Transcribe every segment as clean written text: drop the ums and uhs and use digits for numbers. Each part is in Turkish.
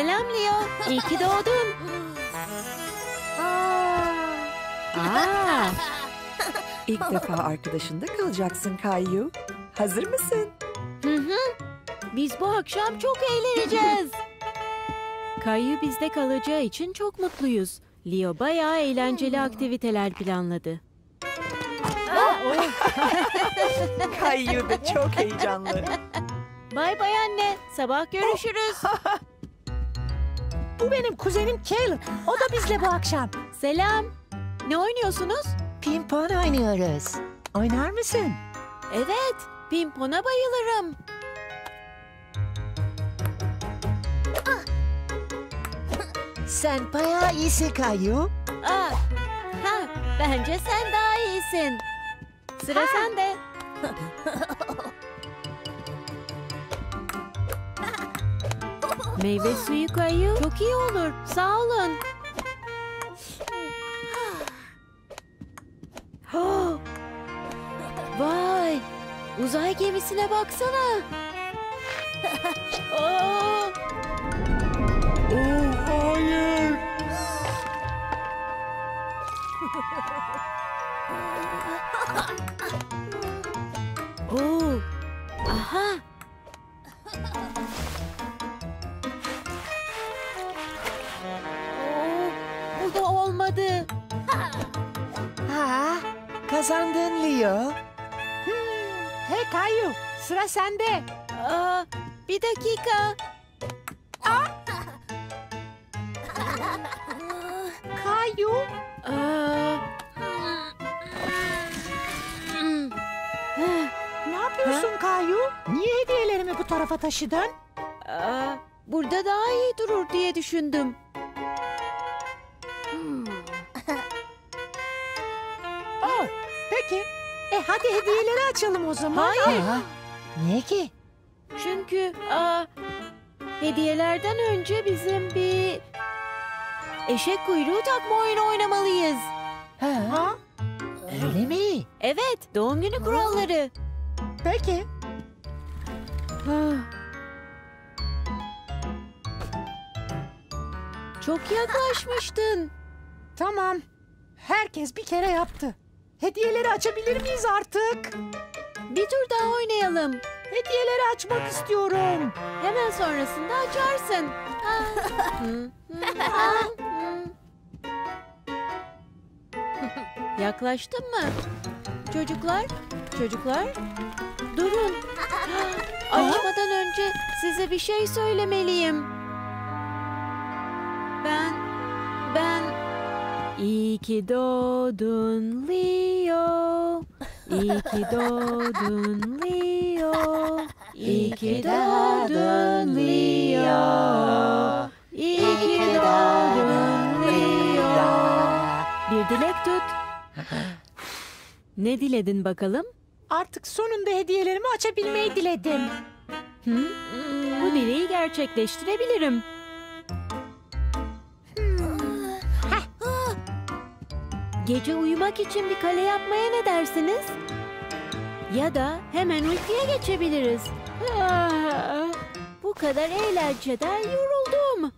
Selam Leo. İyi ki doğdun. İlk defa arkadaşında kalacaksın Kayu. Hazır mısın? Hı. Biz bu akşam çok eğleneceğiz. Kayu bizde kalacağı için çok mutluyuz. Leo bayağı eğlenceli aktiviteler planladı. Kayu da çok heyecanlı. Bay bay anne. Sabah görüşürüz. Bu benim kuzenim Caillou. O da bizle bu akşam. Selam. Ne oynuyorsunuz? Pimpon oynuyoruz. Oynar mısın? Evet. Pimpona bayılırım. Sen bayağı iyisin Kayu. Bence sen daha iyisin. Sıra sende. Meyve suyu Kayu. Çok iyi olur. Sağ olun. Vay! Uzay gemisine baksana. Hayır! Aha! Bu da olmadı. Kazandın Leo. Hey Kayu, sıra sende. Bir dakika. Kayu. Ne yapıyorsun Kayu? Niye hediyelerimi bu tarafa taşıdın? Burada daha iyi durur diye düşündüm. Peki. Hadi hediyeleri açalım o zaman. Hayır. Niye ki? Çünkü hediyelerden önce bizim bir eşek kuyruğu takma oyunu oynamalıyız. Öyle mi? Evet. Doğum günü kuralları. Peki. Çok yaklaşmıştın. Tamam. Herkes bir kere yaptı. Hediyeleri açabilir miyiz artık? Bir tur daha oynayalım. Hediyeleri açmak istiyorum. Hemen sonrasında açarsın. Yaklaştın mı? Çocuklar. Durun. Açmadan önce size bir şey söylemeliyim. İyi ki doğdun Leo, iyi ki doğdun Leo, iyi ki doğdun Leo, iyi ki doğdun Leo. Bir dilek tut. Ne diledin bakalım? Artık sonunda hediyelerimi açabilmeyi diledim. Bu dileği gerçekleştirebilirim. Gece uyumak için bir kale yapmaya ne dersiniz? Ya da hemen uykuya geçebiliriz. Bu kadar eğlenceden yoruldum.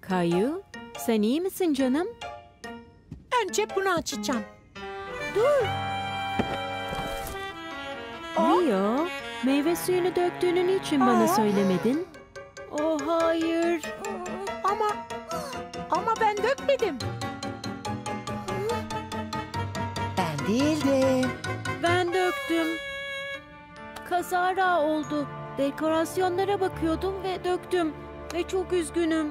Kayu, sen iyi misin canım? Önce bunu açacağım. Dur. Leo, meyve suyunu döktüğünün için bana söylemedin. Hayır. Ama ben dökmedim. Ben değildim. Ben döktüm. Kazara oldu. Dekorasyonlara bakıyordum ve döktüm. Ve çok üzgünüm.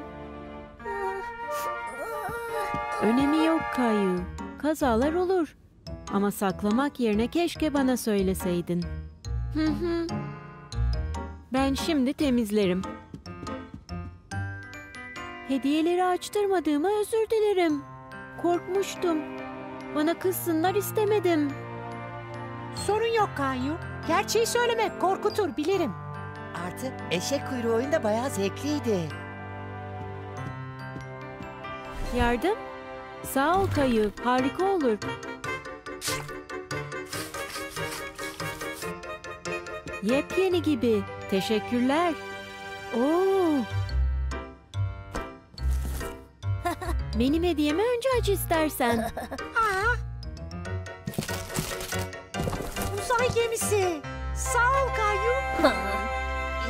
Önemi yok Kayu. Kazalar olur. Ama saklamak yerine keşke bana söyleseydin. Ben şimdi temizlerim. Hediyeleri açtırmadığıma özür dilerim. Korkmuştum. Bana kızsınlar istemedim. Sorun yok Kayu. Gerçeği söylemek korkutur bilirim. Artık eşek kuyruğu oyunda bayağı zevkliydi. Yardım? Sağ ol Kayu. Harika olur. Yepyeni gibi. Teşekkürler. Oo. Benim hediyeme önce aç istersen. Ha. Uzay gemisi. Sağ ol Kayu.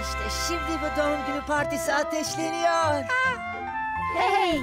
İşte şimdi bu doğum günü partisi ateşleniyor. Hey.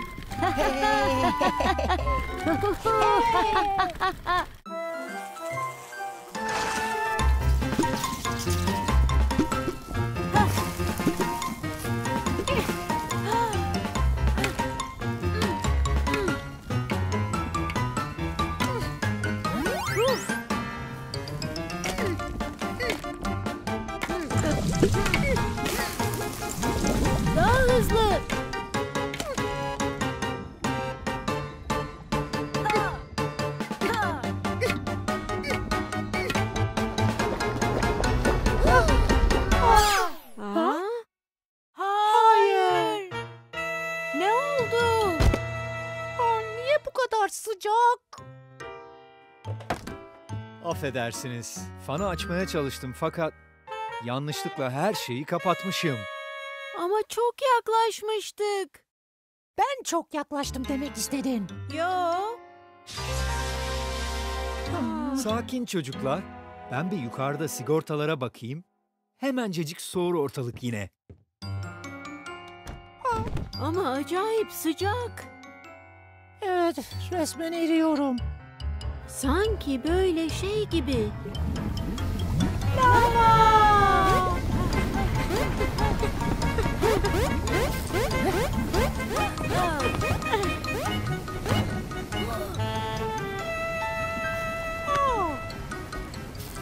Affedersiniz. Fanı açmaya çalıştım fakat yanlışlıkla her şeyi kapatmışım. Ama çok yaklaşmıştık. Ben çok yaklaştım demek istedin. Yok. Sakin çocuklar. Ben bir yukarıda sigortalara bakayım. Hemencecik soğur ortalık yine. Ama acayip sıcak. Evet, resmen eriyorum. Sanki böyle şey gibi. Lala!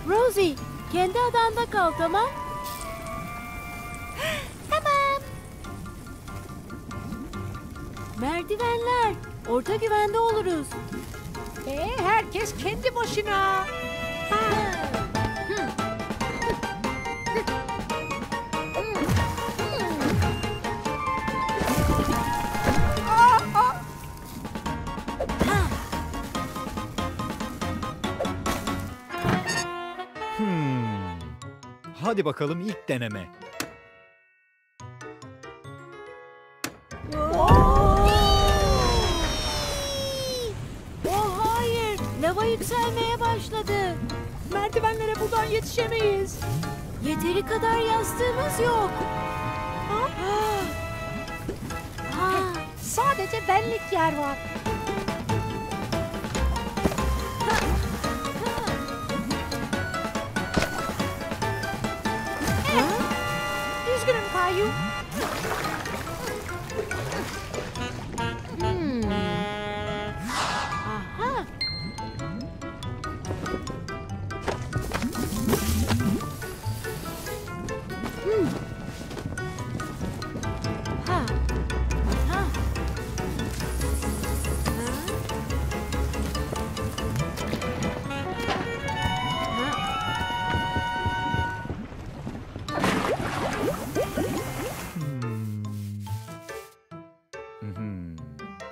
Rosie, kendi adanda kal, tamam? Tamam. Merdivenler, orta güvende oluruz. Herkes kendi başına. Hadi bakalım ilk deneme. Yükselmeye başladı. Merdivenlere buradan yetişemeyiz. Yeteri kadar yastığımız yok. Sadece benlik yer var. Üzgünüm Kayu.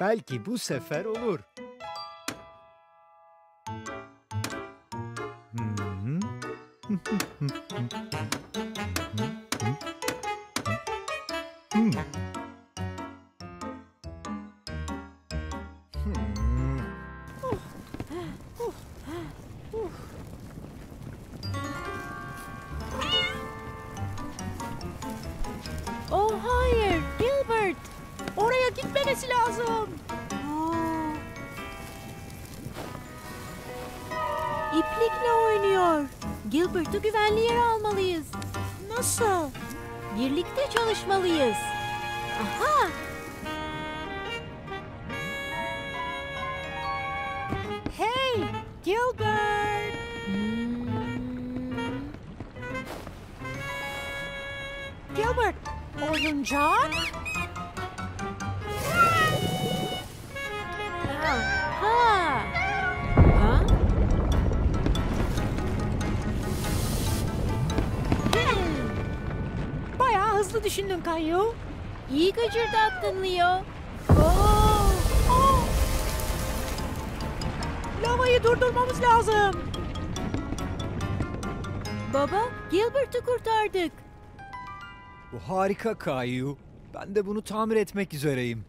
Belki bu sefer olur. Oh hayır, Gilbert. Oraya gitmemesi lazım. İplikle oynuyor. Gilbert'ı güvenli yere almalıyız. Nasıl? Birlikte çalışmalıyız. Aha! Hey Gilbert! Gilbert, oyuncak? Nasıl düşündün Kayu? İyi gıcırdattın Leo. Lavayı durdurmamız lazım. Baba, Gilbert'ı kurtardık. Bu harika Kayu. Ben de bunu tamir etmek üzereyim.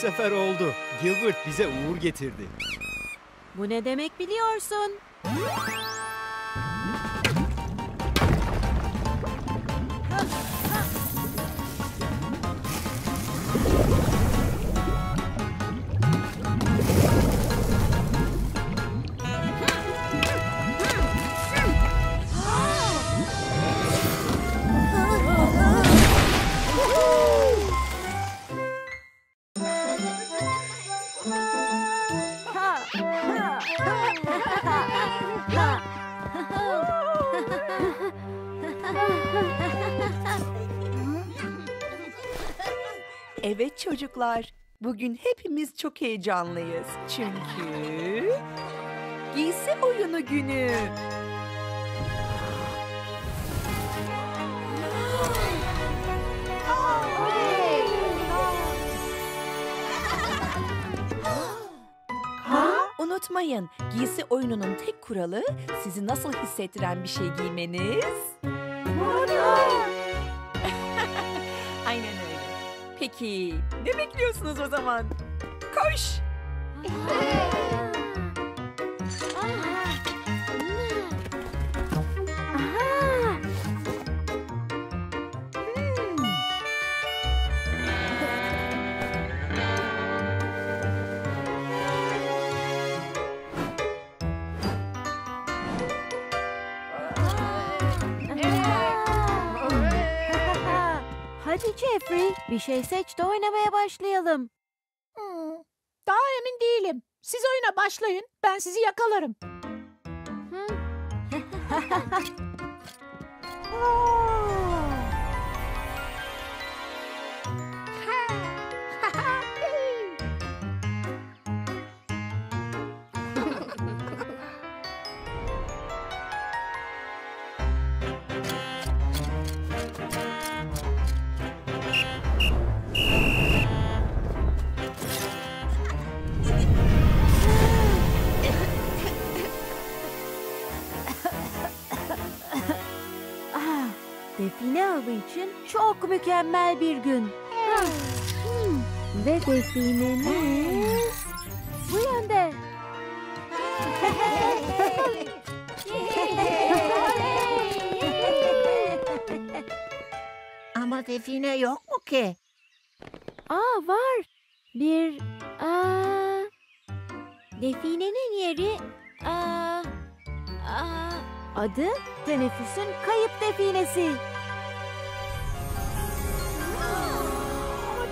Sefer oldu. Gilbert bize uğur getirdi. Bu ne demek biliyorsun? Evet çocuklar, bugün hepimiz çok heyecanlıyız. Çünkü giysi oyunu günü. Unutmayın, giysi oyununun tek kuralı sizi nasıl hissettiren bir şey giymeniz. Aynen öyle. Peki, ne bekliyorsunuz o zaman? Koş! Hadi Jeffrey, bir şey seç de oynamaya başlayalım. Daha emin değilim. Siz oyuna başlayın, ben sizi yakalarım. Define avı için çok mükemmel bir gün. Ve definemiz bu yönde. Ama define yok mu ki? Aa, var. Definenin yeri... Adı Teneffüs'ün Kayıp Definesi.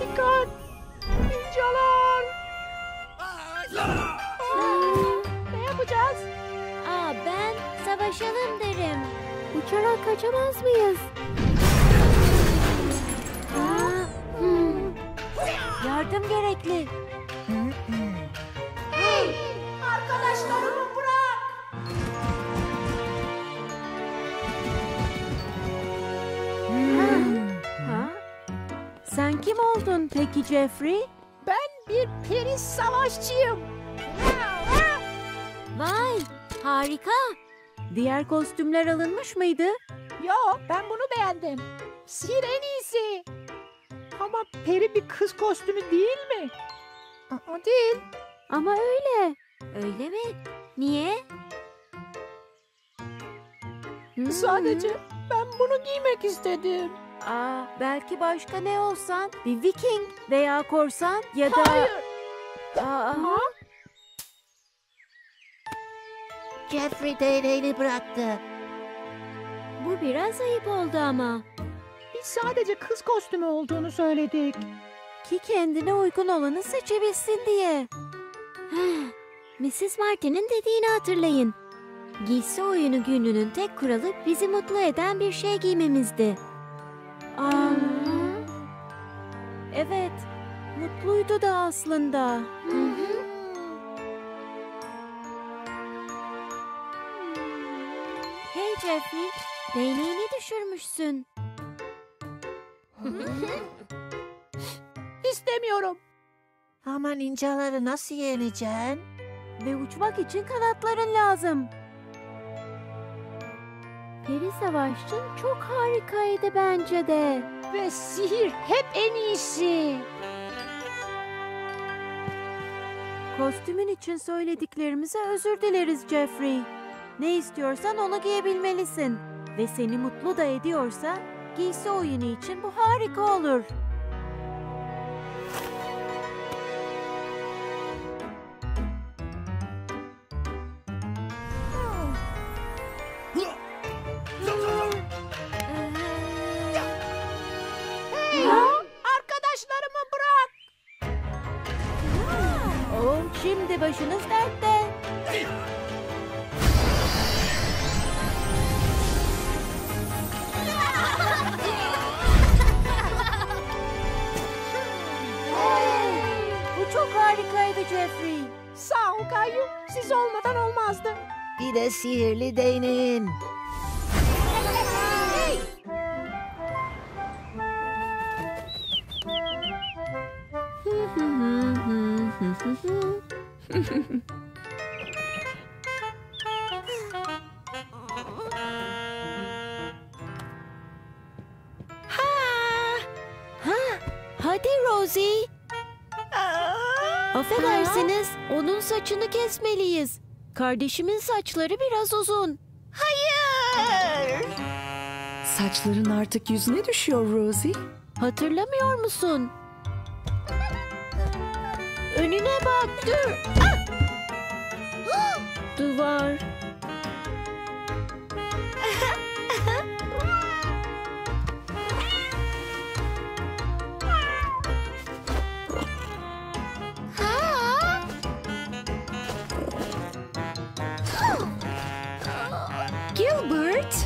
Dikkat! İncalar! Ne yapacağız? Ben savaşalım derim. Uçarak kaçamaz mıyız? Yardım gerekli. Hey! Arkadaşlarım! Sen kim oldun peki Jeffrey? Ben bir peri savaşçıyım. Vay, harika. Diğer kostümler alınmış mıydı? Yok, ben bunu beğendim. Sihir en iyisi. Ama peri bir kız kostümü değil mi? O değil. Ama öyle. Öyle mi? Niye? Sadece ben bunu giymek istedim. Belki başka ne olsan? Bir Viking veya korsan ya da... Hayır! Jeffrey değneğini bıraktı. Bu biraz ayıp oldu ama. Biz sadece kız kostümü olduğunu söyledik. Ki kendine uygun olanı seçebilsin diye. Mrs. Martin'in dediğini hatırlayın. Giysi oyunu gününün tek kuralı bizi mutlu eden bir şey giymemizdi. Evet, mutluydu da aslında. Jeffrey, değneğini düşürmüşsün. İstemiyorum. Ama ninjaları nasıl yeneceksin? Ve uçmak için kanatların lazım. Peri Savaşçın çok harikaydı bence de. Ve sihir hep en iyisi. Kostümün için söylediklerimize özür dileriz Jeffrey. Ne istiyorsan onu giyebilmelisin. Ve seni mutlu da ediyorsa giysi oyunu için bu harika olur. Şimdi başınız dertte. Bu çok harikaydı Jeffrey. Sağ ol Kayu. Siz olmadan olmazdı. Bir de sihirli değneğin. Hadi Rosie. Affedersiniz, onun saçını kesmeliyiz. Kardeşimin saçları biraz uzun. Hayır. Saçların artık yüzüne düşüyor Rosie. Hatırlamıyor musun? Önüne bak, dur. Duvar. Gilbert.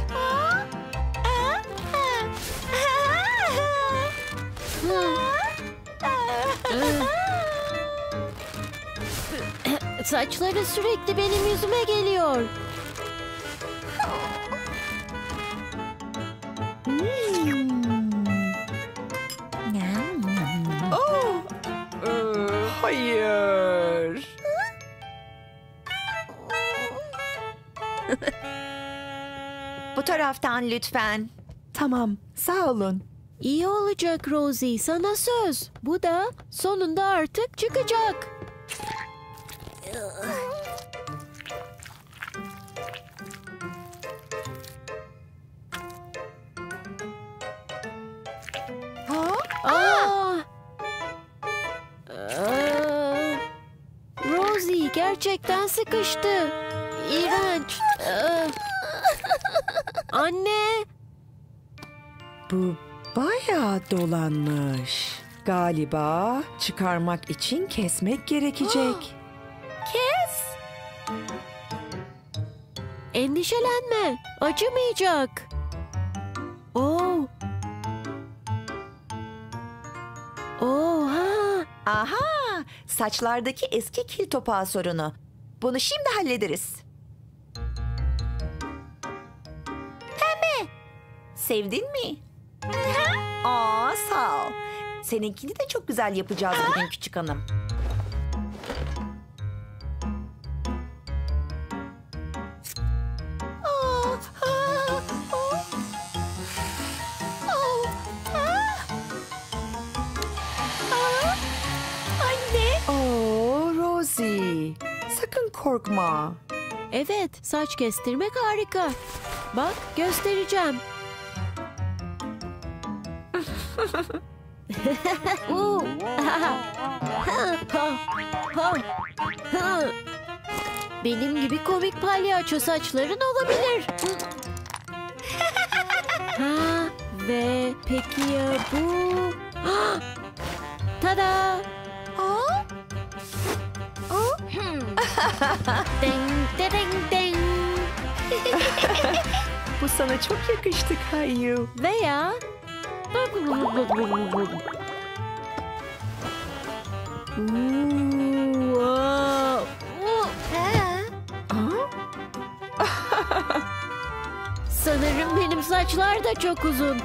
Saçları sürekli benim yüzüme geliyor. Hayır. Bu taraftan lütfen. Tamam, sağ olun. İyi olacak Rosie, sana söz. Bu da sonunda artık çıkacak. Rosie gerçekten sıkıştı. İğrenç. Anne. Bu bayağı dolanmış. Galiba çıkarmak için kesmek gerekecek. Kes. Endişelenme, acımayacak. Aha, saçlardaki eski kil topağı sorunu. Bunu şimdi hallederiz. Pembe, sevdin mi? Aa, sağ ol. Seninkini de çok güzel yapacağız bugün küçük hanım. Sakın korkma. Evet, saç kestirmek harika. Bak, göstereceğim. Benim gibi komik palyaço saçların olabilir. Ve peki ya bu? Tada! Ding, ding, ding. Bu sana çok yakıştı Caillou. Veya saçlar da çok uzun.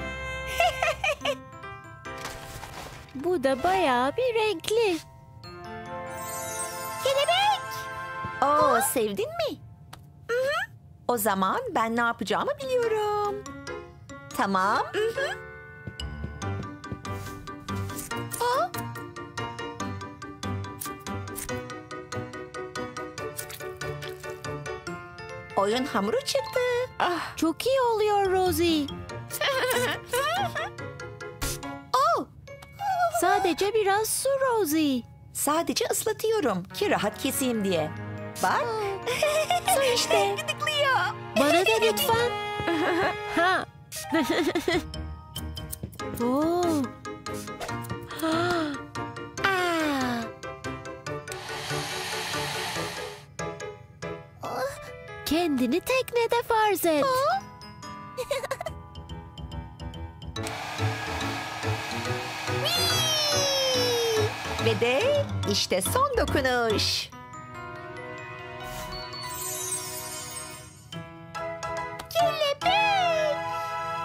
Bu da bayağı bir renkli. Kelebek! Oo, sevdin mi? Hı-hı. O zaman ben ne yapacağımı biliyorum. Tamam. Hı-hı. Oyun hamuru çıktı. Ah. Çok iyi oluyor Rosie. Oh. Sadece biraz su Rosie. Sadece ıslatıyorum ki rahat keseyim diye. Bak. Su işte. Bana da lütfen. Ha. Oh. Ha. Kendini teknede farz et. Ve de işte son dokunuş. Kelebek.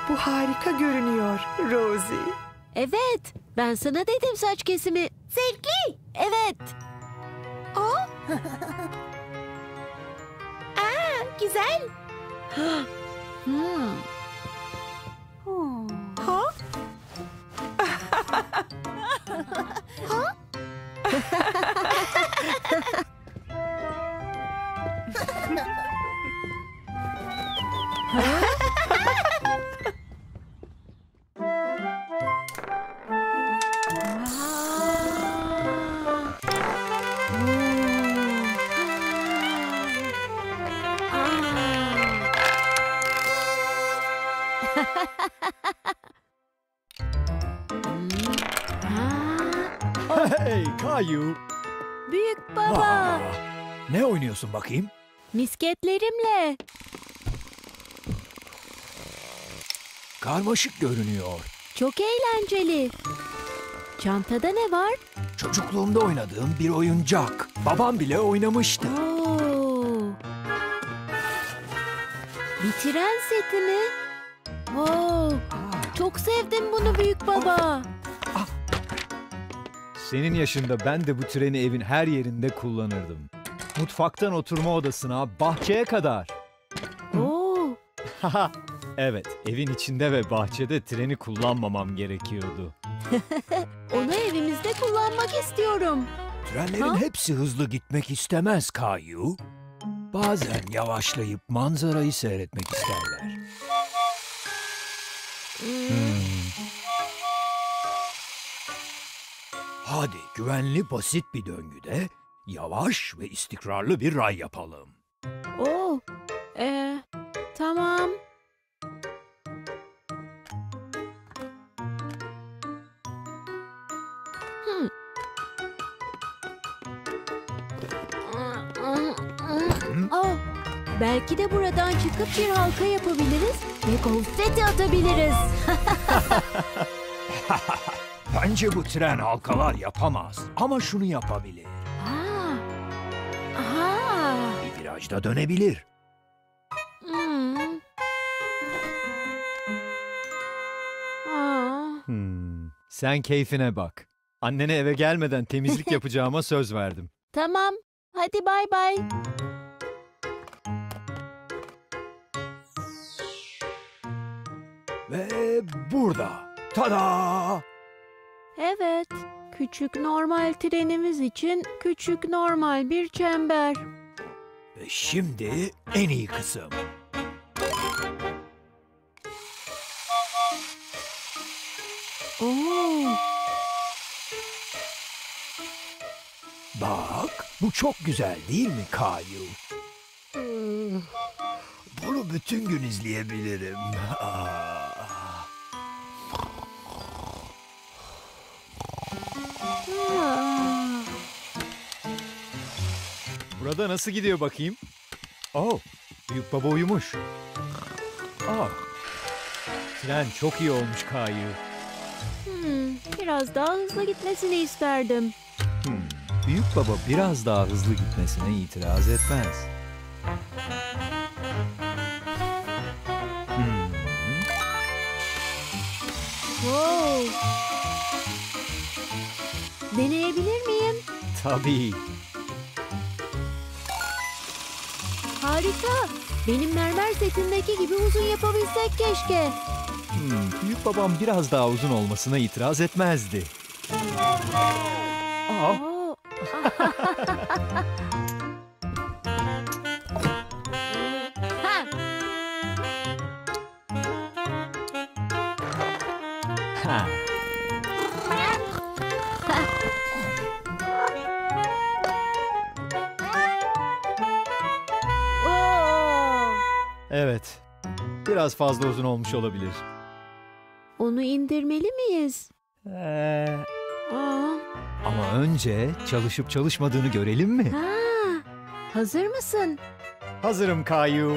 Bu harika görünüyor Rosie. Evet, ben sana dedim saç kesimi. Zevkli. Evet. O. Güzel. Ha? Ha? Hey Kayu. Büyük baba. Aa, ne oynuyorsun bakayım? Misketlerimle. Karmaşık görünüyor. Çok eğlenceli. Çantada ne var? Çocukluğumda oynadığım bir oyuncak. Babam bile oynamıştı. Oo. Bitiren seti mi? Oo. Çok sevdim bunu büyük baba. Senin yaşında ben de bu treni evin her yerinde kullanırdım. Mutfaktan oturma odasına, bahçeye kadar. Oo. Evet, evin içinde ve bahçede treni kullanmamam gerekiyordu. Onu evimizde kullanmak istiyorum. Trenlerin hepsi hızlı gitmek istemez Kayu. Bazen yavaşlayıp manzarayı seyretmek isterler. Hadi güvenli basit bir döngüde yavaş ve istikrarlı bir ray yapalım. Oo, tamam. Oh, belki de buradan çıkıp bir halka yapabiliriz ve konfeti atabiliriz. Bence bu tren halkalar yapamaz ama şunu yapabilir. Bir virajda dönebilir. Sen keyfine bak. Annene eve gelmeden temizlik yapacağıma söz verdim. Tamam, hadi bay bay. Ve burada. Tada! Evet, küçük normal trenimiz için küçük normal bir çember. Ve şimdi en iyi kısım. Oo. Bak, bu çok güzel değil mi Kayu? Bunu bütün gün izleyebilirim. Burada nasıl gidiyor bakayım? Oh, büyük baba uyumuş. Tren çok iyi olmuş Kayu. Biraz daha hızlı gitmesini isterdim. Büyük baba biraz daha hızlı gitmesine itiraz etmez. Wow. Deneyebilir miyim? Tabii. Harika. Benim mermer setindeki gibi uzun yapabilsek keşke. Büyük babam biraz daha uzun olmasına itiraz etmezdi. Aa. Ha. Evet. Biraz fazla uzun olmuş olabilir. Onu indirmeli miyiz? Ama önce çalışıp çalışmadığını görelim mi? Ha. Hazır mısın? Hazırım Kayu.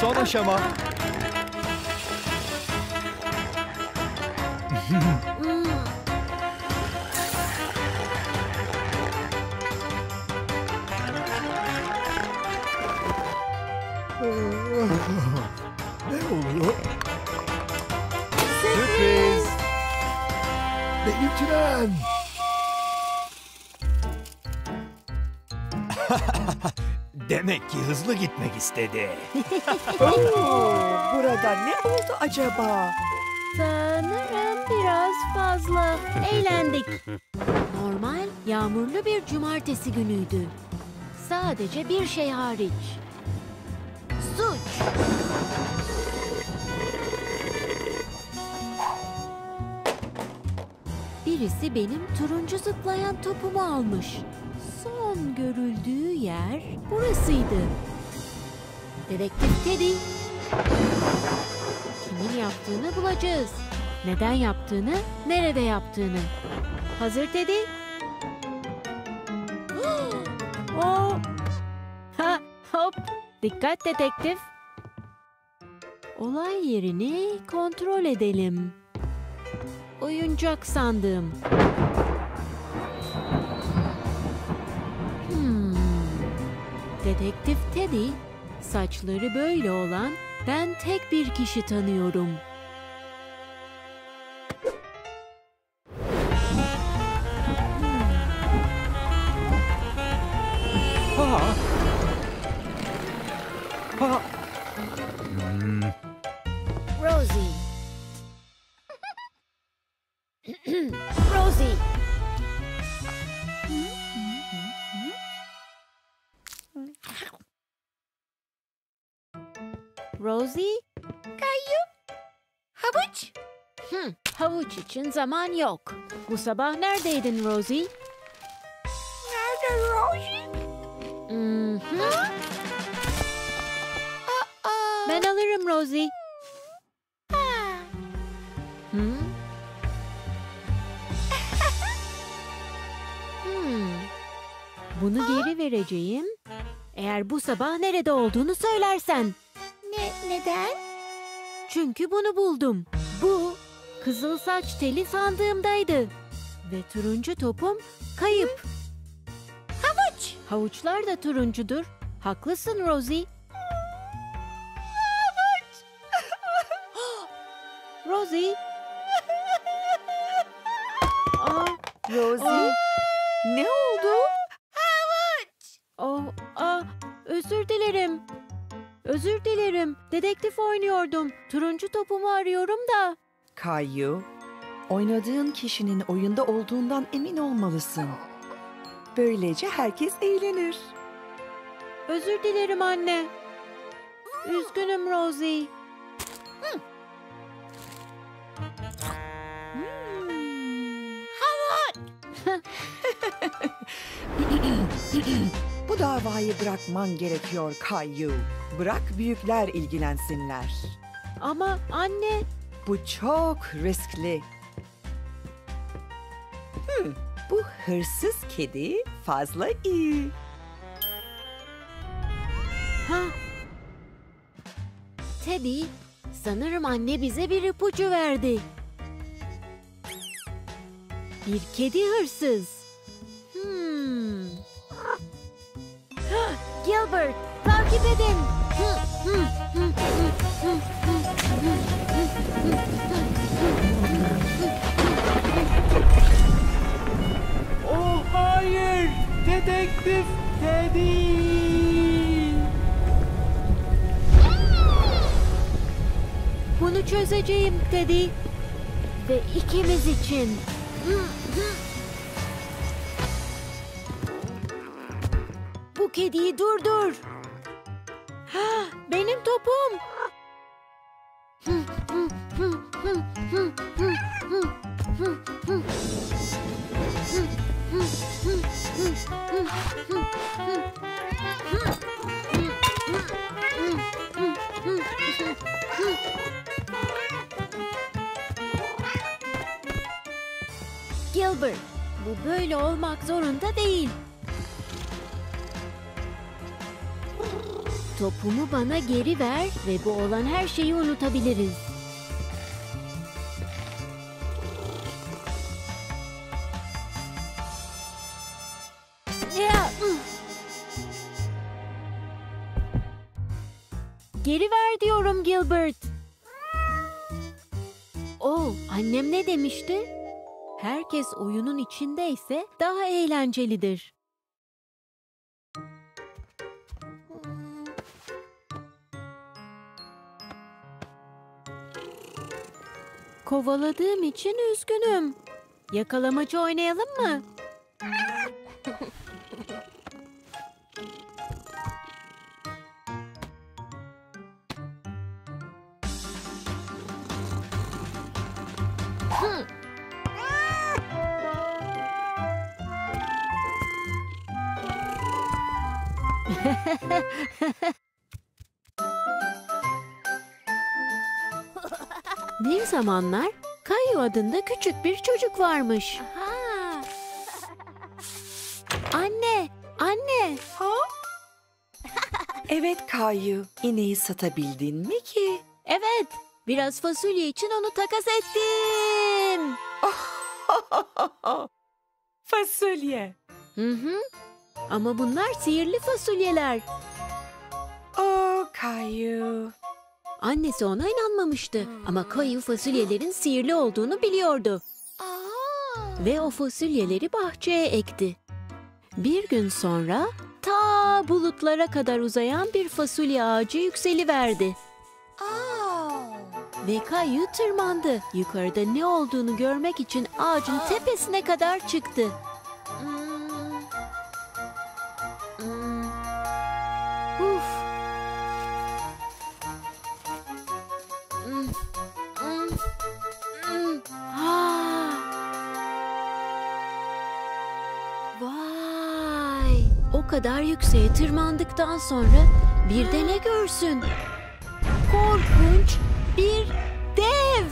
Son aşama. Ne oluyor? Sürpriz. Benim tren. Demek ki hızlı gitmek istedi. Burada ne oldu acaba? Sanırım biraz fazla eğlendik. Normal, yağmurlu bir cumartesi günüydü. Sadece bir şey hariç. Suç. Birisi benim turuncu zıplayan topumu almış. Son görüldüğü yer burasıydı. Dedektif Teddy, kimin yaptığını bulacağız. Neden yaptığını, nerede yaptığını. Hazır Teddy? Oh. Ha, hop. Dikkat dedektif. Olay yerini kontrol edelim. Oyuncak sandığım. Dedektif Teddy, saçları böyle olan ben tek bir kişi tanıyorum. Rosie. Rosie. Rosie? Kayu? Havuç? Havuç için zaman yok. Bu sabah neredeydin Rosie? Nerede Rosie? Ben alırım Rosie. Bunu geri vereceğim. Eğer bu sabah nerede olduğunu söylersen. Neden? Çünkü bunu buldum. Bu kızıl saç teli sandığımdaydı. Ve turuncu topum kayıp. Havuç. Havuçlar da turuncudur. Haklısın Rosie. Havuç. Rosie. Aa, Rosie. Aa. Ne oldu? Havuç. Özür dilerim. Özür dilerim. Dedektif oynuyordum. Turuncu topumu arıyorum da. Kayu, oynadığın kişinin oyunda olduğundan emin olmalısın. Böylece herkes eğlenir. Özür dilerim anne. Üzgünüm Rosie. Bu davayı bırakman gerekiyor Caillou. Bırak büyükler ilgilensinler. Ama anne... Bu çok riskli. Bu hırsız kedi fazla iyi. Teddy, sanırım anne bize bir ipucu verdi. Bir kedi hırsız. Gilbert, takip edin. Oh hayır, dedektif Teddy. Bunu çözeceğim Teddy ve ikimiz için. Bu kediyi durdur. Benim topum. Gilbert, bu böyle olmak zorunda değil. Topumu bana geri ver ve bu olan her şeyi unutabiliriz. Geri ver diyorum Gilbert. Annem ne demişti? Herkes oyunun içindeyse daha eğlencelidir. Kovaladığım için üzgünüm. Yakalamacı oynayalım mı? Bir zamanlar Kayu adında küçük bir çocuk varmış. Aha. Anne, anne. Ha? Evet Kayu, ineği satabildin mi ki? Evet, biraz fasulye için onu takas ettim. Fasulye. Ama bunlar sihirli fasulyeler. Kayu. Annesi ona inanmamıştı ama Kayu fasulyelerin sihirli olduğunu biliyordu. Ve o fasulyeleri bahçeye ekti. Bir gün sonra ta bulutlara kadar uzayan bir fasulye ağacı yükseliverdi. Ve Kayu tırmandı. Yukarıda ne olduğunu görmek için ağacın tepesine kadar çıktı. O kadar yükseğe tırmandıktan sonra bir de ne görsün? Korkunç bir dev!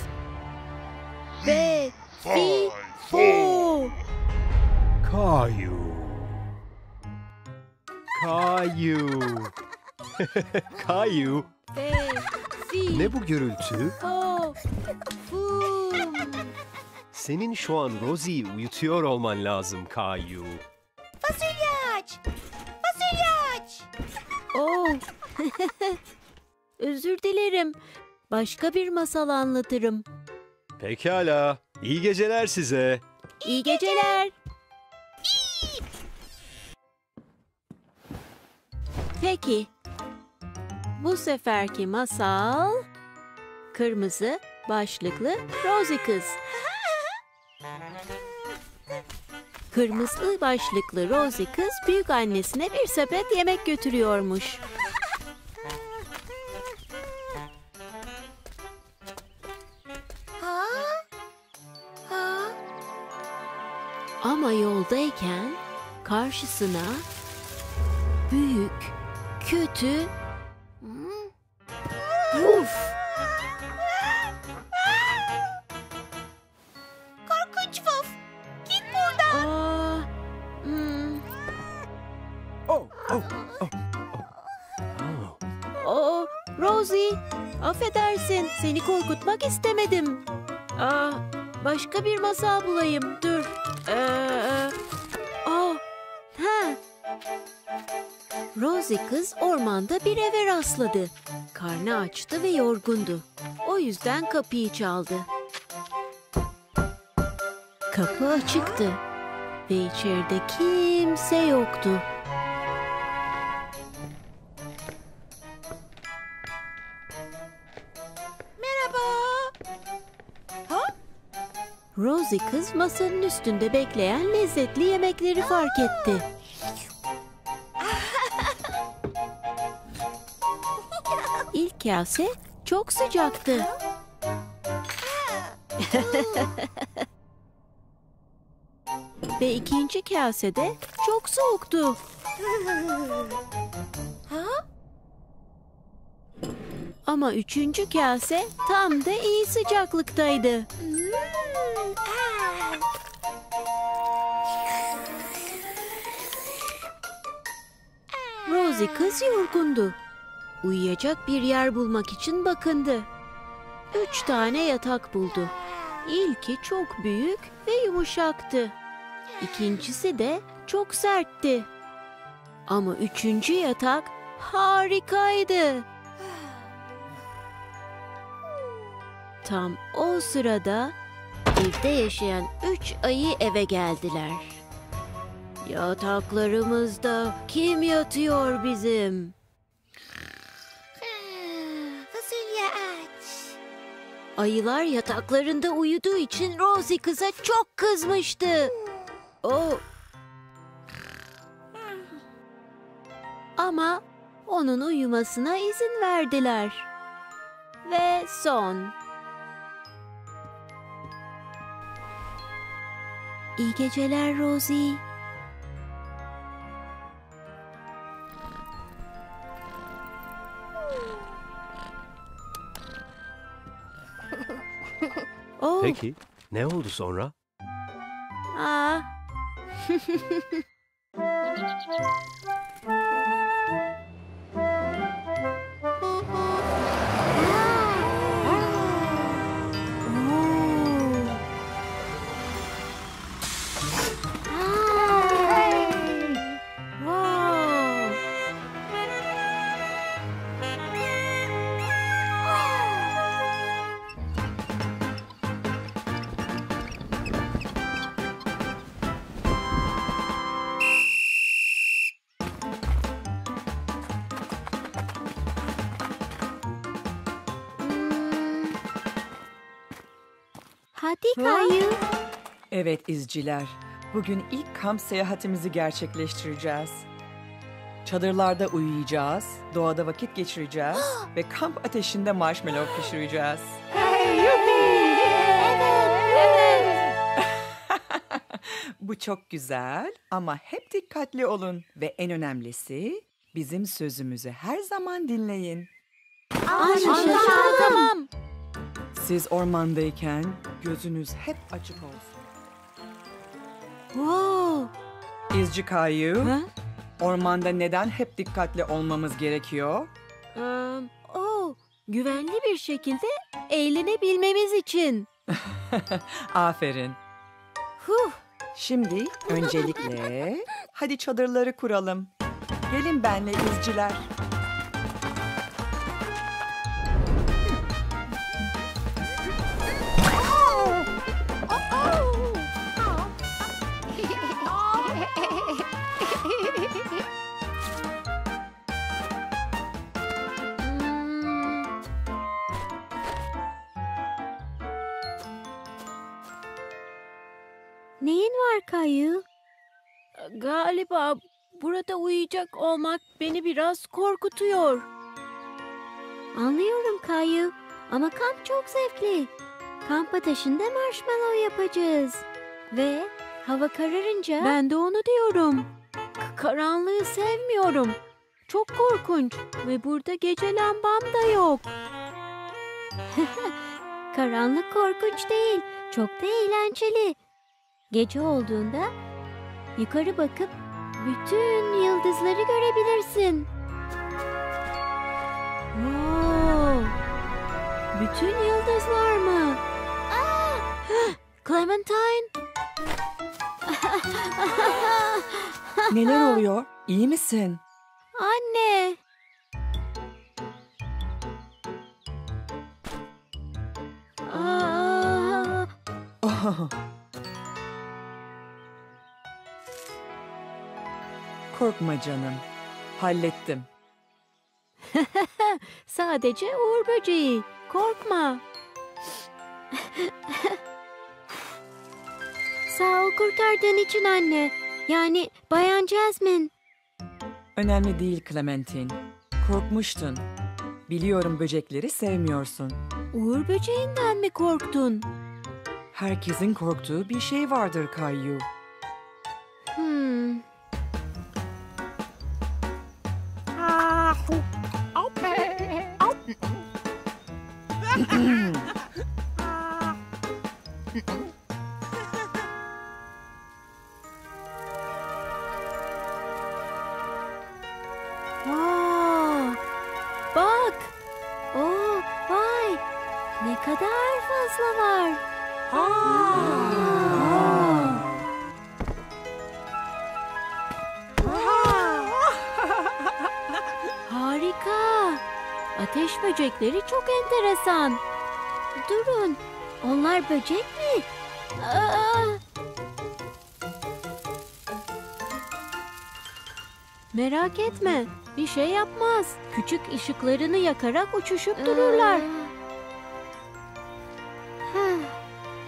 Ve Pimpon! Kayu! Kayu! Kayu! Ne bu gürültü? Senin şu an Rosie'yi uyutuyor olman lazım Kayu. Özür dilerim. Başka bir masal anlatırım. Pekala. İyi geceler size. İyi geceler. Peki. Bu seferki masal... Kırmızı başlıklı Rosie kız. Kırmızı başlıklı Rosie kız büyük annesine bir sepet yemek götürüyormuş. Ama yoldayken karşısına büyük, kötü, korkunç Vuf, git buradan. Rosie, affedersin, seni korkutmak istemedim. Başka bir masal bulayım, dur. Rosie kız ormanda bir eve rastladı. Karnı açtı ve yorgundu. O yüzden kapıyı çaldı. Kapı açıktı ve içeride kimse yoktu. Merhaba. Rosie kız masanın üstünde bekleyen lezzetli yemekleri fark etti. İlk kase çok sıcaktı. Ve ikinci kase de çok soğuktu. Ama üçüncü kase tam da iyi sıcaklıktaydı. Rosie kız yorgundu. Uyuyacak bir yer bulmak için bakındı. 3 tane yatak buldu. İlki çok büyük ve yumuşaktı. İkincisi de çok sertti. Ama 3. yatak harikaydı. Tam o sırada evde yaşayan 3 ayı eve geldiler. Yataklarımızda kim yatıyor bizim? Ayılar yataklarında uyuduğu için Rosie kıza çok kızmıştı. Ama onun uyumasına izin verdiler. Ve son. İyi geceler Rosie. Peki, ne oldu sonra? Hadi Kayu. Evet izciler, bugün ilk kamp seyahatimizi gerçekleştireceğiz. Çadırlarda uyuyacağız, doğada vakit geçireceğiz ve kamp ateşinde marshmallow pişireceğiz. Hey, yuppie! Evet, evet. Bu çok güzel ama hep dikkatli olun ve en önemlisi bizim sözümüzü her zaman dinleyin. Tamam. Siz ormandayken gözünüz hep açık olsun. İzci Kayu, ormanda neden hep dikkatli olmamız gerekiyor? Güvenli bir şekilde eğlenebilmemiz için. Aferin. Şimdi öncelikle hadi çadırları kuralım. Gelin benimle izciler. Neyin var Kayu? Galiba burada uyuyacak olmak beni biraz korkutuyor. Anlıyorum Kayu ama kamp çok zevkli. Kamp ateşinde marshmallow yapacağız. Ve hava kararınca... Ben de onu diyorum. Karanlığı sevmiyorum. Çok korkunç ve burada gece lambam da yok. Karanlık korkunç değil, çok da eğlenceli. Gece olduğunda yukarı bakıp bütün yıldızları görebilirsin. Oo, bütün yıldızlar mı? Aa! Clementine! Neler oluyor? İyi misin? Anne! Aa! Oh. Korkma canım. Hallettim. Sadece uğur böceği. Korkma. Sağ ol kurtardığın için anne. Yani Bayan Jasmine. Önemli değil Clementine. Korkmuştun. Biliyorum böcekleri sevmiyorsun. Uğur böceğinden mi korktun? Herkesin korktuğu bir şey vardır Caillou. Böcekleri çok enteresan. Durun, onlar böcek mi? Aa! Merak etme, bir şey yapmaz. Küçük ışıklarını yakarak uçuşup dururlar.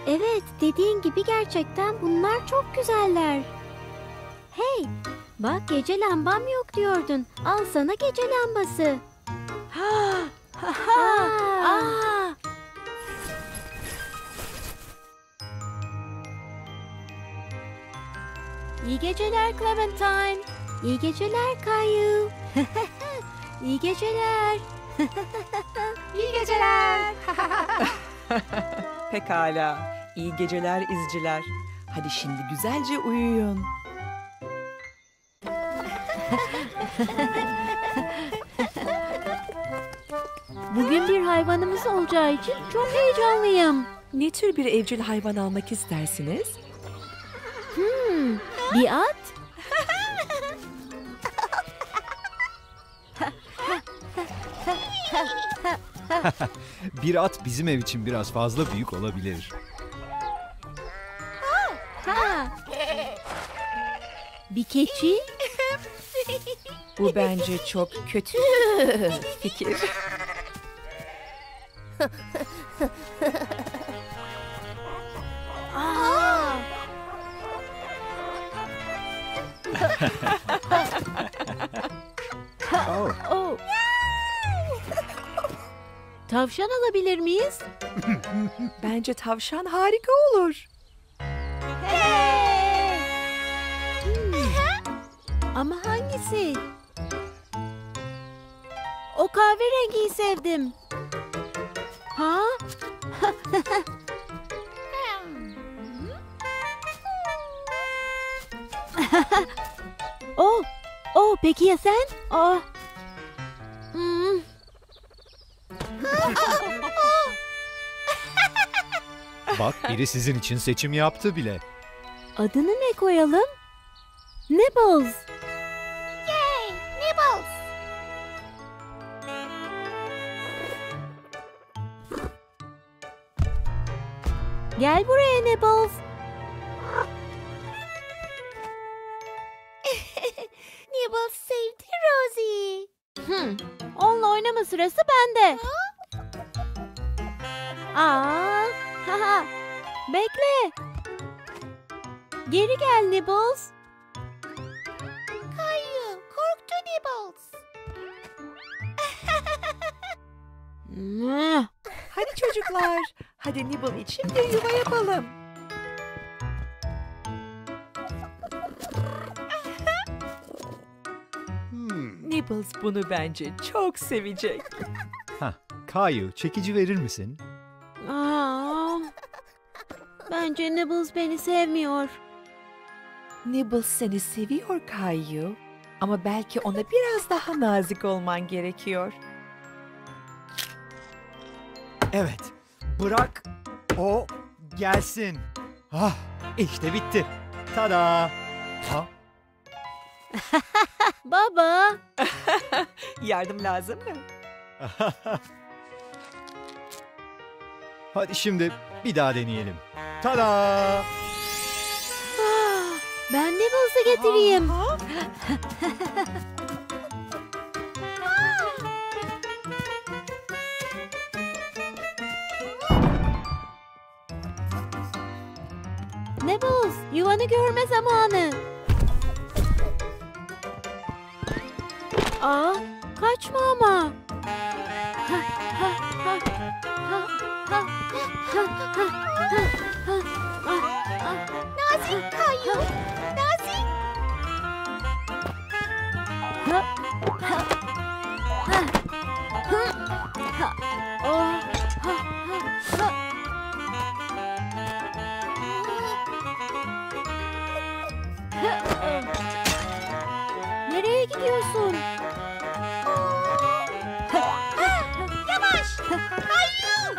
Evet, dediğin gibi gerçekten bunlar çok güzeller. Hey, bak gece lambam yok diyordun. Al sana gece lambası. İyi geceler Clementine. İyi geceler Caillou. İyi geceler. İyi geceler. Pekala. İyi geceler izciler. Hadi şimdi güzelce uyuyun. Bugün bir hayvanımız olacağı için çok heyecanlıyım. Ne tür bir evcil hayvan almak istersiniz? Bir at. Bir at bizim ev için biraz fazla büyük olabilir. Bir keçi. Bu bence çok kötü fikir. Tavşan alabilir miyiz? Bence tavşan harika olur. Hey! Ama hangisi? O kahverengiyi sevdim. Ha? Oh, peki ya sen? Oh. Bak, biri sizin için seçim yaptı bile. Adını ne koyalım? Nibbles. Yay, Nibbles. Gel buraya Nibbles. Nibbles sevdi Rosie. Onunla oynama sırası bende. Bekle. Geri gel Nibbles. Hadi çocuklar, hadi Nibble için bir yuva yapalım. Nibbles bunu bence çok sevecek. Kayu, çekici verir misin? Bence Nibbles beni sevmiyor. Nibbles seni seviyor Kayu. Ama belki ona biraz daha nazik olman gerekiyor. Evet, bırak o gelsin. İşte bitti. Tada! Baba! Yardım lazım mı? Hadi şimdi bir daha deneyelim. Tada! Ben Nibbles'ı getireyim. Nibbles, yuvanı görme zamanı. Kaçma ama. Nazik Kayu, nazik. Nereye gidiyorsun? Yavaş! Kayu!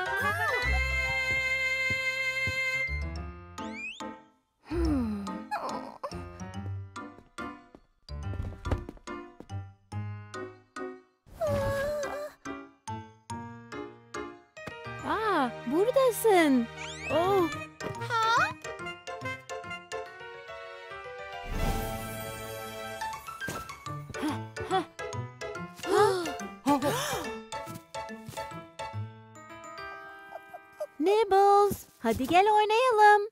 Buradasın. Nibbles, hadi gel oynayalım.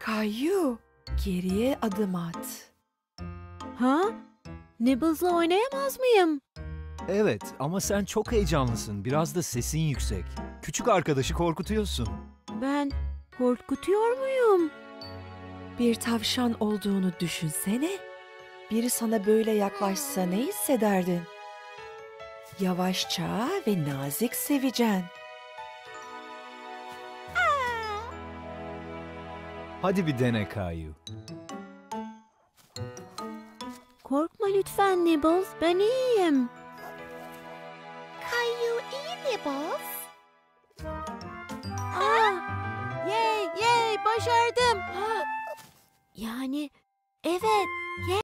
Kayu, geriye adım at. Nibbles'la oynayamaz mıyım? Evet, ama sen çok heyecanlısın. Biraz da sesin yüksek. Küçük arkadaşı korkutuyorsun. Ben korkutuyor muyum? Bir tavşan olduğunu düşünsene. Biri sana böyle yaklaşsa ne hissederdin? Yavaşça ve nazik seveceksin. Hadi bir dene Kayu. Korkma lütfen Nibbles, ben iyiyim. Kayu iyi Nibbles. Yay, başardım. Yani evet, yay.